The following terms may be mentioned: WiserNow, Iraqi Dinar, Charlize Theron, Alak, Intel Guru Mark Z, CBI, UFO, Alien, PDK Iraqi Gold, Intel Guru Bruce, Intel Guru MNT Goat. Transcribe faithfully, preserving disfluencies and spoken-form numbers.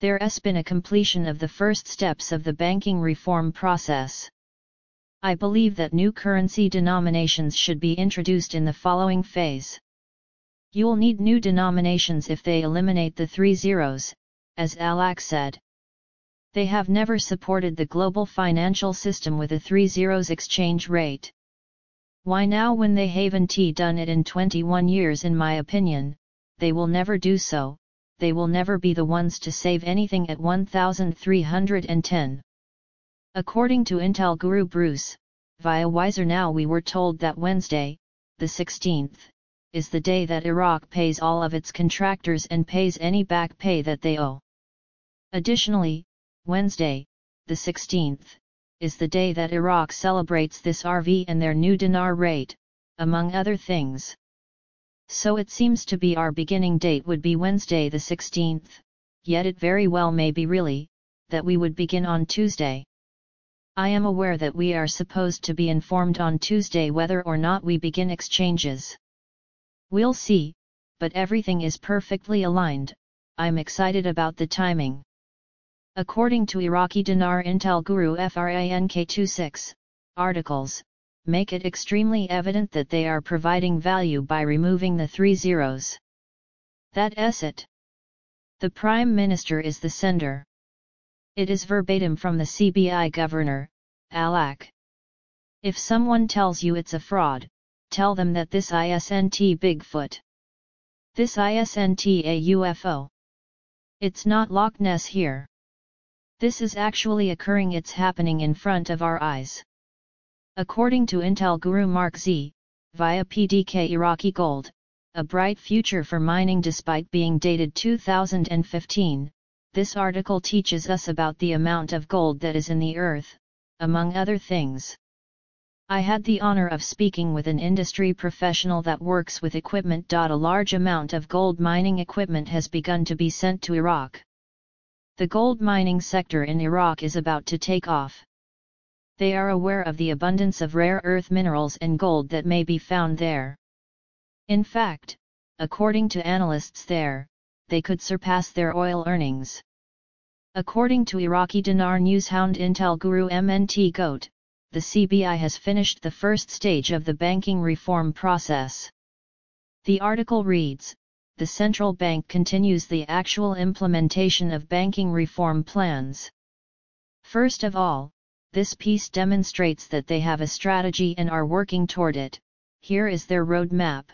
there's been a completion of the first steps of the banking reform process. I believe that new currency denominations should be introduced in the following phase. You'll need new denominations if they eliminate the three zeros, as Alak said. They have never supported the global financial system with a three zeros exchange rate. Why now, when they haven't done it in twenty-one years, in my opinion? They will never do so. They will never be the ones to save anything at one thousand three hundred ten. According to Intel Guru Bruce, via WiserNow, we were told that Wednesday, the sixteenth, is the day that Iraq pays all of its contractors and pays any back pay that they owe. Additionally, Wednesday, the sixteenth, is the day that Iraq celebrates this R V and their new dinar rate, among other things. So it seems to be our beginning date would be Wednesday the sixteenth, yet it very well may be really, that we would begin on Tuesday. I am aware that we are supposed to be informed on Tuesday whether or not we begin exchanges. We'll see, but everything is perfectly aligned. I'm excited about the timing. According to Iraqi Dinar Intel Guru F R A N K twenty-six, articles make it extremely evident that they are providing value by removing the three zeros. That's it. The Prime Minister is the sender. It is verbatim from the C B I Governor, Alak. If someone tells you it's a fraud, tell them that this isn't Bigfoot. This isn't a U F O. It's not Loch Ness here. This is actually occurring, it's happening in front of our eyes. According to Intel Guru Mark Z, via P D K Iraqi Gold, a bright future for mining despite being dated two thousand fifteen, this article teaches us about the amount of gold that is in the earth, among other things. I had the honor of speaking with an industry professional that works with equipment. A large amount of gold mining equipment has begun to be sent to Iraq. The gold mining sector in Iraq is about to take off. They are aware of the abundance of rare earth minerals and gold that may be found there. In fact, according to analysts there, they could surpass their oil earnings. According to Iraqi Dinar Newshound Intel Guru M N T Goat, the C B I has finished the first stage of the banking reform process. The article reads, the central bank continues the actual implementation of banking reform plans. First of all, this piece demonstrates that they have a strategy and are working toward it. Here is their roadmap.